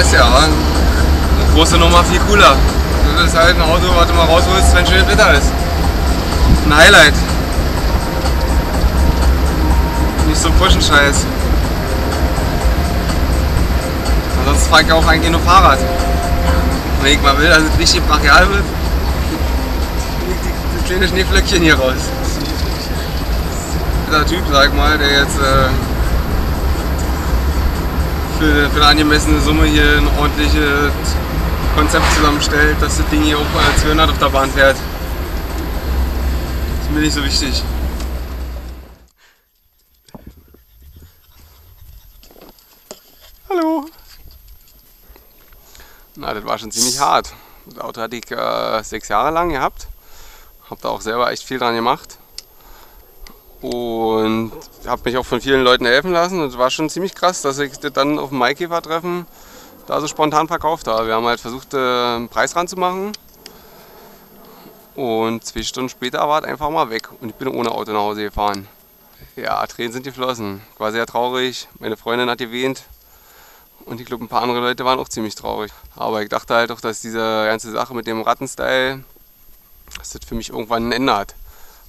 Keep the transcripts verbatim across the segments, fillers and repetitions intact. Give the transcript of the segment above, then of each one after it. lässt ja, aber eine große Nummer viel cooler. Das ist halt ein Auto, was du mal rausholst, wenn schönes Wetter ist. Ein Highlight. Nicht so ein Puschen-Scheiß. Ansonsten fahre ich auch eigentlich nur Fahrrad. Wenn ich mal will, dass es richtig brachial wird, das kleine Schneeflöckchen hier raus. Dieser Typ, sag mal, der jetzt äh, für, für eine angemessene Summe hier ein ordentliches Konzept zusammenstellt, dass das Ding hier auch mal als zweihundert auf der Bahn fährt. Das ist mir nicht so wichtig. Hallo! Na, das war schon ziemlich hart. Das Auto hatte ich äh, sechs Jahre lang gehabt. Hab da auch selber echt viel dran gemacht. Und habe mich auch von vielen Leuten helfen lassen. Und es war schon ziemlich krass, dass ich das dann auf dem Maikäfertreffen da so spontan verkauft habe. Wir haben halt versucht, einen Preis ranzumachen. Und zwei Stunden später war es einfach mal weg. Und ich bin ohne Auto nach Hause gefahren. Ja, Tränen sind geflossen. Ich war sehr traurig. Meine Freundin hat gewähnt. Und ich glaube, ein paar andere Leute waren auch ziemlich traurig. Aber ich dachte halt auch, dass diese ganze Sache mit dem Rattenstyle, dass das für mich irgendwann ein Ende hat.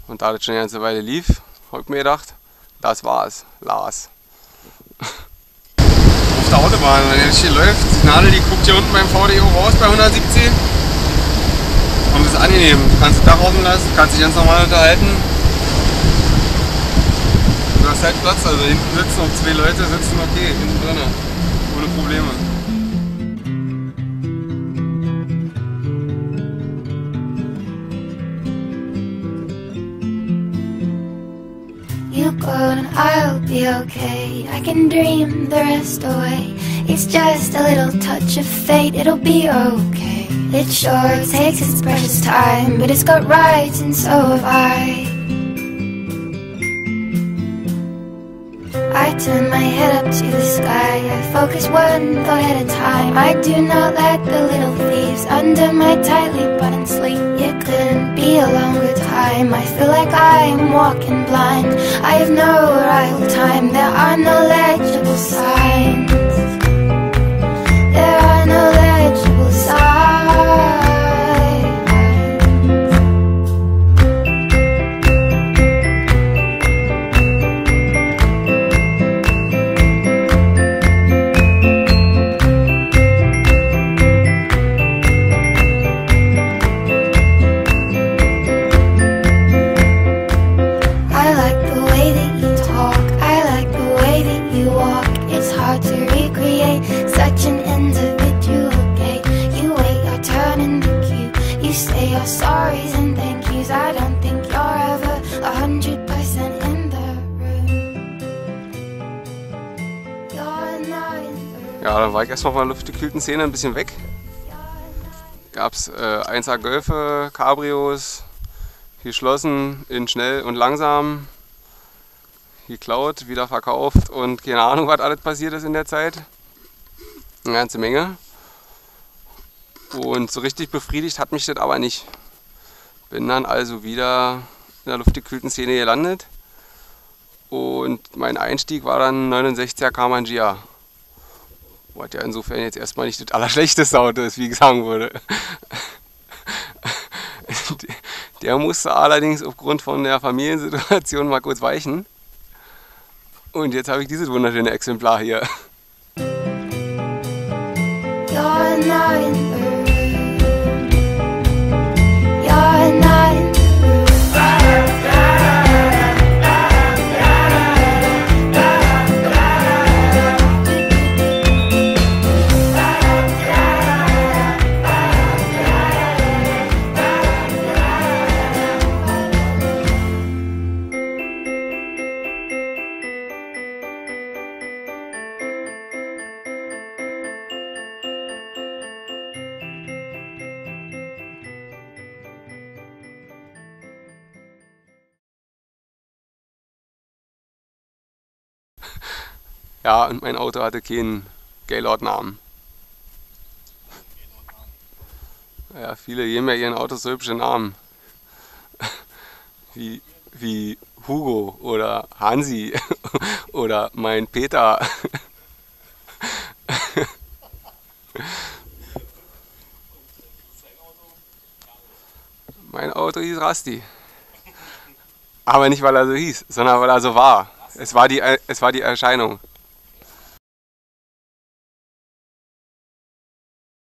Und da das schon eine ganze Weile lief, habe ich mir gedacht, das war's, Lars. Auf der Autobahn, wenn jetzt hier läuft, die Nadel, die guckt hier unten beim V D O raus bei hundertsiebzehn. Und das ist angenehm. Du kannst das Dach offen lassen, kannst dich ganz normal unterhalten. Du hast halt Platz, also hinten sitzen und zwei Leute sitzen, okay, hinten drin. Ohne Probleme. You go and I'll be okay. I can dream the rest away. It's just a little touch of fate. It'll be okay. It sure takes its precious time, but it's got rights and so have I. I turn my head up to the sky. I focus one thought at a time. I do not let the little thieves under my tightly buttoned sleeve. It couldn't be a longer time. I feel like I'm walking blind. I have no arrival time. There are no legible signs. There are no legible signs. Ja, dann war ich erstmal von der luftgekühlten Szene ein bisschen weg. Gab's äh, eins A Golfe, Cabrios, geschlossen, in schnell und langsam, geklaut, wieder verkauft und keine Ahnung, was alles passiert ist in der Zeit. Eine ganze Menge. Und so richtig befriedigt hat mich das aber nicht. Bin dann also wieder in der luftgekühlten Szene gelandet und mein Einstieg war dann neunundsechziger Karmann Ghia. Was ja insofern jetzt erstmal nicht das allerschlechteste Auto ist, wie ich sagen würde. Der musste allerdings aufgrund von der Familiensituation mal kurz weichen. Und jetzt habe ich dieses wunderschöne Exemplar hier. Ja, und mein Auto hatte keinen Gaylord-Namen. Ja, viele geben ja ihren Autos so hübsche Namen. Wie, wie Hugo oder Hansi oder mein Peter. Mein Auto hieß Rasti. Aber nicht, weil er so hieß, sondern weil er so war. Es war die, es war die Erscheinung.